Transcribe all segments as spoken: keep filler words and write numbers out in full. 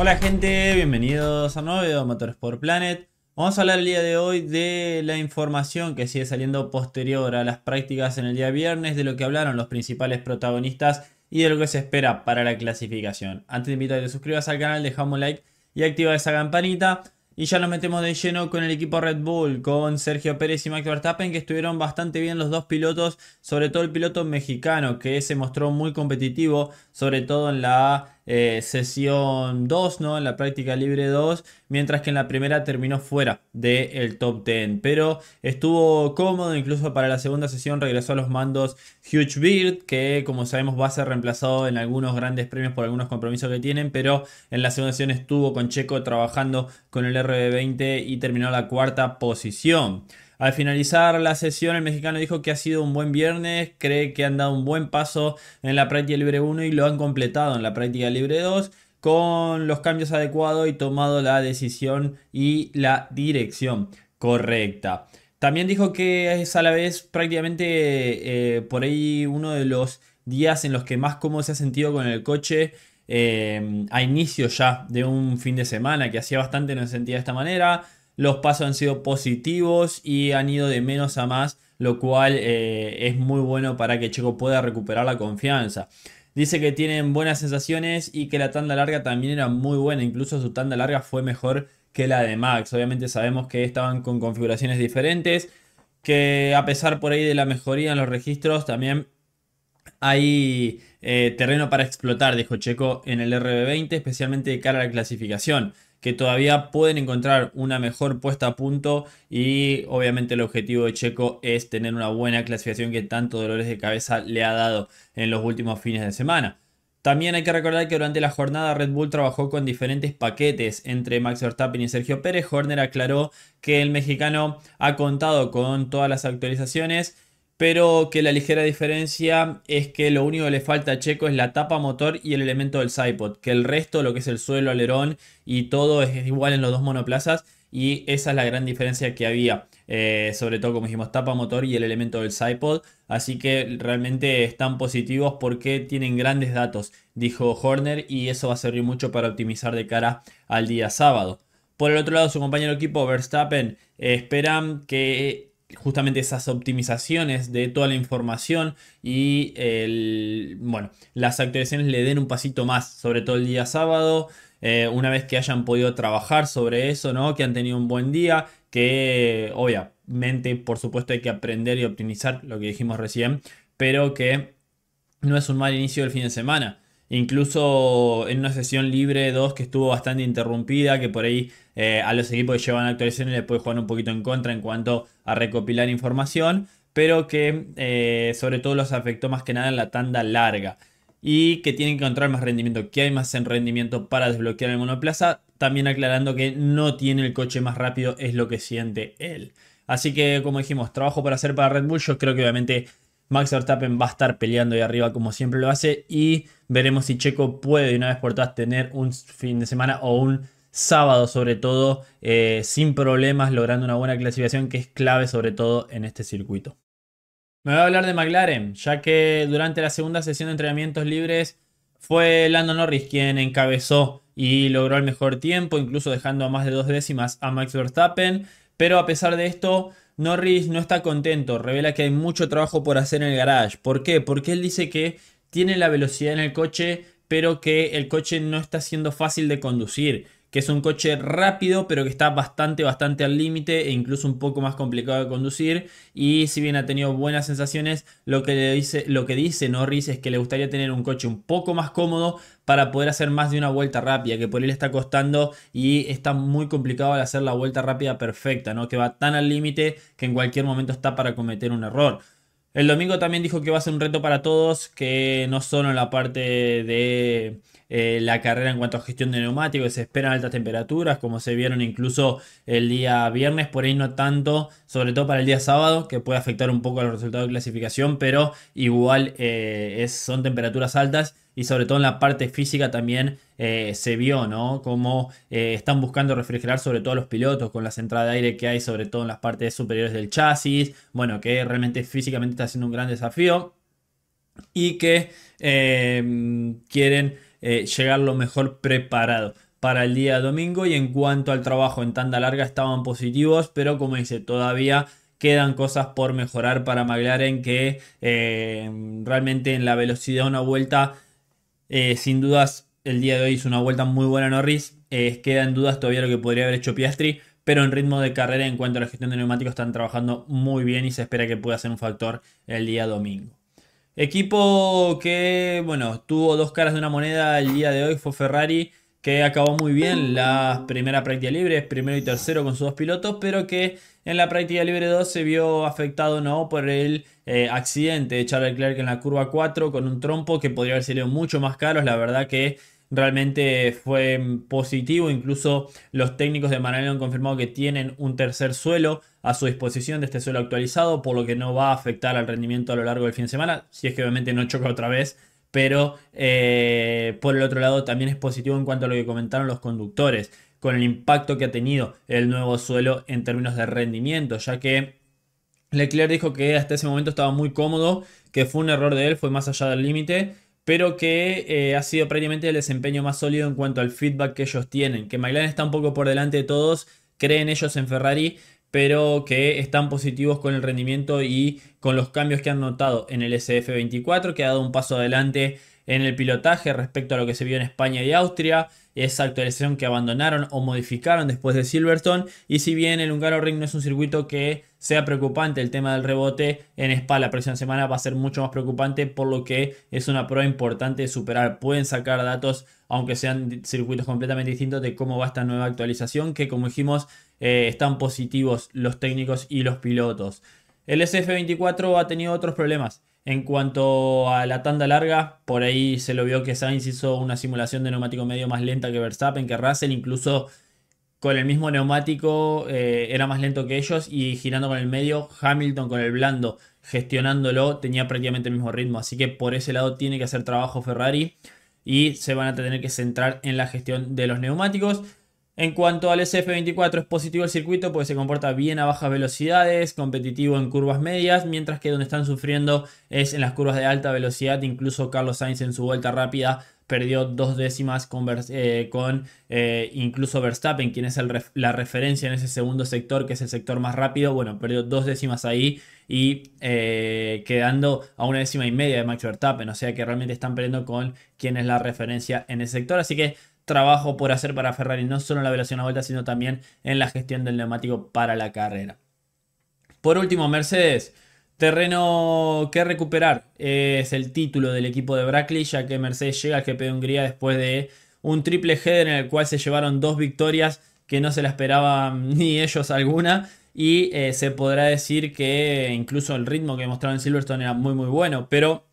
Hola gente, bienvenidos a un nuevo video de Motorsport Planet. Vamos a hablar el día de hoy de la información que sigue saliendo posterior a las prácticas en el día viernes, de lo que hablaron los principales protagonistas y de lo que se espera para la clasificación. Antes te invito a que te suscribas al canal, deja un like y activa esa campanita. Y ya nos metemos de lleno con el equipo Red Bull, con Sergio Pérez y Max Verstappen, que estuvieron bastante bien los dos pilotos, sobre todo el piloto mexicano, que se mostró muy competitivo, sobre todo en la A. Eh, sesión dos, ¿no? En la práctica libre dos, mientras que en la primera terminó fuera del top diez, pero estuvo cómodo. Incluso para la segunda sesión regresó a los mandos Huge Beard, que como sabemos va a ser reemplazado en algunos grandes premios por algunos compromisos que tienen, pero en la segunda sesión estuvo con Checo trabajando con el R B veinte y terminó la cuarta posición. Al finalizar la sesión, el mexicano dijo que ha sido un buen viernes, cree que han dado un buen paso en la práctica libre uno y lo han completado en la práctica libre dos con los cambios adecuados y tomado la decisión y la dirección correcta. También dijo que es a la vez prácticamente eh, por ahí uno de los días en los que más cómodo se ha sentido con el coche. Eh, a inicio ya de un fin de semana que hacía bastante no se sentía de esta manera. Los pasos han sido positivos y han ido de menos a más, lo cual eh, es muy bueno para que Checo pueda recuperar la confianza. Dice que tienen buenas sensaciones y que la tanda larga también era muy buena. Incluso su tanda larga fue mejor que la de Max. Obviamente sabemos que estaban con configuraciones diferentes, que a pesar por ahí de la mejoría en los registros también hay eh, terreno para explotar, dijo Checo en el R B veinte, especialmente de cara a la clasificación, que todavía pueden encontrar una mejor puesta a punto y obviamente el objetivo de Checo es tener una buena clasificación que tanto dolores de cabeza le ha dado en los últimos fines de semana. También hay que recordar que durante la jornada Red Bull trabajó con diferentes paquetes entre Max Verstappen y Sergio Pérez. Horner aclaró que el mexicano ha contado con todas las actualizaciones, pero que la ligera diferencia es que lo único que le falta a Checo es la tapa motor y el elemento del sidepod, que el resto, lo que es el suelo, alerón y todo, es igual en los dos monoplazas, y esa es la gran diferencia que había, eh, sobre todo como dijimos, tapa motor y el elemento del sidepod. Así que realmente están positivos porque tienen grandes datos, dijo Horner, y eso va a servir mucho para optimizar de cara al día sábado. Por el otro lado, su compañero equipo Verstappen eh, esperan que justamente esas optimizaciones de toda la información y el, bueno, las actualizaciones le den un pasito más, sobre todo el día sábado, eh, una vez que hayan podido trabajar sobre eso, ¿no? Que han tenido un buen día, que obviamente, por supuesto, hay que aprender y optimizar lo que dijimos recién, pero que no es un mal inicio del fin de semana. Incluso en una sesión libre dos que estuvo bastante interrumpida, que por ahí eh, a los equipos que llevan actualizaciones les puede jugar un poquito en contra en cuanto a recopilar información, pero que eh, sobre todo los afectó más que nada en la tanda larga y que tienen que encontrar más rendimiento, que hay más en rendimiento para desbloquear el monoplaza, también aclarando que no tiene el coche más rápido, es lo que siente él. Así que, como dijimos, trabajo para hacer para Red Bull. Yo creo que obviamente Max Verstappen va a estar peleando ahí arriba como siempre lo hace, y veremos si Checo puede de una vez por todas tener un fin de semana o un sábado sobre todo eh, sin problemas, logrando una buena clasificación que es clave sobre todo en este circuito. Me voy a hablar de McLaren, ya que durante la segunda sesión de entrenamientos libres fue Lando Norris quien encabezó y logró el mejor tiempo, incluso dejando a más de dos décimas a Max Verstappen, pero a pesar de esto Norris no está contento, revela que hay mucho trabajo por hacer en el garage. ¿Por qué? Porque él dice que tiene la velocidad en el coche, pero que el coche no está siendo fácil de conducir, que es un coche rápido, pero que está bastante, bastante al límite e incluso un poco más complicado de conducir. Y si bien ha tenido buenas sensaciones, lo que, le dice, lo que dice Norris es que le gustaría tener un coche un poco más cómodo para poder hacer más de una vuelta rápida, que por él le está costando y está muy complicado al hacer la vuelta rápida perfecta, ¿no? Que va tan al límite que en cualquier momento está para cometer un error. El domingo también dijo que va a ser un reto para todos, que no solo en la parte de eh, la carrera en cuanto a gestión de neumáticos, se esperan altas temperaturas como se vieron incluso el día viernes, por ahí no tanto, sobre todo para el día sábado, que puede afectar un poco a los resultados de clasificación, pero igual eh, es, son temperaturas altas. Y sobre todo en la parte física también eh, se vio, ¿no? Cómo eh, están buscando refrigerar sobre todo a los pilotos con las entradas de aire que hay, sobre todo en las partes superiores del chasis. Bueno, que realmente físicamente está siendo un gran desafío y que eh, quieren eh, llegar lo mejor preparado para el día domingo. Y en cuanto al trabajo en tanda larga estaban positivos, pero como dice, todavía quedan cosas por mejorar para McLaren, que eh, realmente en la velocidad de una vuelta, eh, sin dudas el día de hoy hizo una vuelta muy buena Norris. Eh, queda en dudas todavía lo que podría haber hecho Piastri, pero en ritmo de carrera en cuanto a la gestión de neumáticos están trabajando muy bien y se espera que pueda ser un factor el día domingo. Equipo que, bueno, tuvo dos caras de una moneda el día de hoy fue Ferrari, que acabó muy bien la primera práctica libre, primero y tercero con sus dos pilotos, pero que en la práctica libre dos se vio afectado no por el eh, accidente de Charles Leclerc en la curva cuatro con un trompo que podría haber sido mucho más caro. La verdad que realmente fue positivo, incluso los técnicos de Maranello han confirmado que tienen un tercer suelo a su disposición de este suelo actualizado, por lo que no va a afectar al rendimiento a lo largo del fin de semana, si es que obviamente no choca otra vez. Pero eh, por el otro lado también es positivo en cuanto a lo que comentaron los conductores con el impacto que ha tenido el nuevo suelo en términos de rendimiento, ya que Leclerc dijo que hasta ese momento estaba muy cómodo, que fue un error de él, fue más allá del límite, pero que eh, ha sido prácticamente el desempeño más sólido en cuanto al feedback que ellos tienen, que McLaren está un poco por delante de todos, creen ellos en Ferrari, pero que están positivos con el rendimiento y con los cambios que han notado en el S F veinticuatro, que ha dado un paso adelante en el pilotaje respecto a lo que se vio en España y Austria, esa actualización que abandonaron o modificaron después de Silverstone. Y si bien el Hungaroring no es un circuito que sea preocupante el tema del rebote, en Spa la próxima semana va a ser mucho más preocupante, por lo que es una prueba importante de superar. Pueden sacar datos, aunque sean circuitos completamente distintos, de cómo va esta nueva actualización, que como dijimos, eh, están positivos los técnicos y los pilotos. El S F veinticuatro ha tenido otros problemas. En cuanto a la tanda larga, por ahí se lo vio que Sainz hizo una simulación de neumático medio más lenta que Verstappen, que Russell, incluso con el mismo neumático eh, era más lento que ellos, y girando con el medio, Hamilton con el blando, gestionándolo, tenía prácticamente el mismo ritmo. Así que por ese lado tiene que hacer trabajo Ferrari y se van a tener que centrar en la gestión de los neumáticos. En cuanto al S F veinticuatro, es positivo el circuito porque se comporta bien a bajas velocidades, competitivo en curvas medias, mientras que donde están sufriendo es en las curvas de alta velocidad. Incluso Carlos Sainz en su vuelta rápida perdió dos décimas con, eh, con eh, incluso Verstappen, quien es el ref la referencia en ese segundo sector, que es el sector más rápido. Bueno, perdió dos décimas ahí y eh, quedando a una décima y media de Max Verstappen. O sea que realmente están peleando con quien es la referencia en ese sector. Así que trabajo por hacer para Ferrari, no solo en la velocidad de la vuelta, sino también en la gestión del neumático para la carrera. Por último, Mercedes, terreno que recuperar es el título del equipo de Brackley, ya que Mercedes llega al G P de Hungría después de un triple header en el cual se llevaron dos victorias que no se la esperaban ni ellos alguna. Y eh, se podrá decir que incluso el ritmo que mostraron en Silverstone era muy muy bueno, pero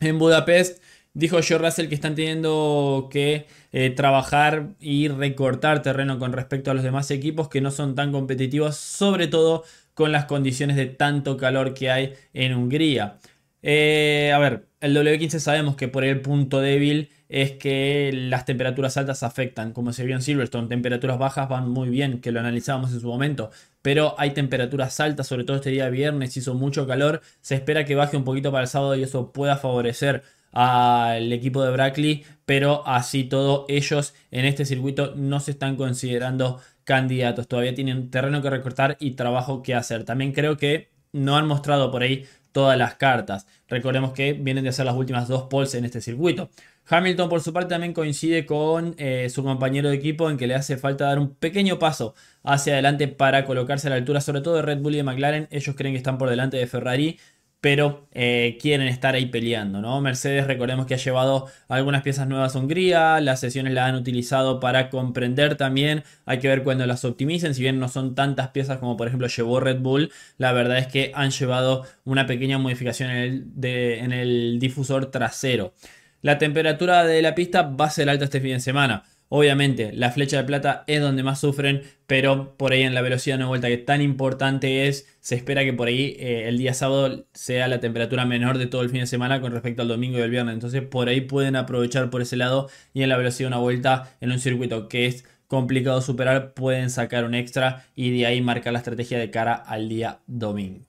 en Budapest dijo Joe Russell que están teniendo que eh, trabajar y recortar terreno con respecto a los demás equipos que no son tan competitivos, sobre todo con las condiciones de tanto calor que hay en Hungría. Eh, a ver, el W quince sabemos que por el punto débil es que las temperaturas altas afectan, como se vio en Silverstone. Temperaturas bajas van muy bien, que lo analizábamos en su momento, pero hay temperaturas altas, sobre todo este día viernes hizo mucho calor. Se espera que baje un poquito para el sábado y eso pueda favorecer al equipo de Brackley, pero así todo ellos en este circuito no se están considerando candidatos, todavía tienen terreno que recortar y trabajo que hacer. También creo que no han mostrado por ahí todas las cartas, recordemos que vienen de hacer las últimas dos poles en este circuito. Hamilton por su parte también coincide con eh, su compañero de equipo en que le hace falta dar un pequeño paso hacia adelante para colocarse a la altura, sobre todo de Red Bull y de McLaren. Ellos creen que están por delante de Ferrari, pero eh, quieren estar ahí peleando, ¿no? Mercedes, recordemos que ha llevado algunas piezas nuevas a Hungría, las sesiones las han utilizado para comprender también, hay que ver cuando las optimicen, si bien no son tantas piezas como por ejemplo llevó Red Bull, la verdad es que han llevado una pequeña modificación en el, de, en el difusor trasero. La temperatura de la pista va a ser alta este fin de semana. Obviamente la flecha de plata es donde más sufren, pero por ahí en la velocidad de una vuelta que tan importante es, se espera que por ahí eh, el día sábado sea la temperatura menor de todo el fin de semana con respecto al domingo y el viernes. Entonces por ahí pueden aprovechar por ese lado, y en la velocidad de una vuelta en un circuito que es complicado superar pueden sacar un extra y de ahí marcar la estrategia de cara al día domingo.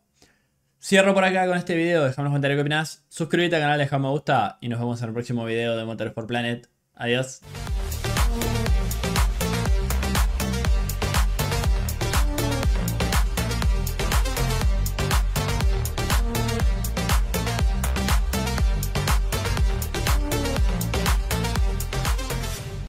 Cierro por acá con este video, déjame en los comentarios qué opinás, suscríbete al canal, deja un me gusta y nos vemos en el próximo video de Motorsport Planet. Adiós.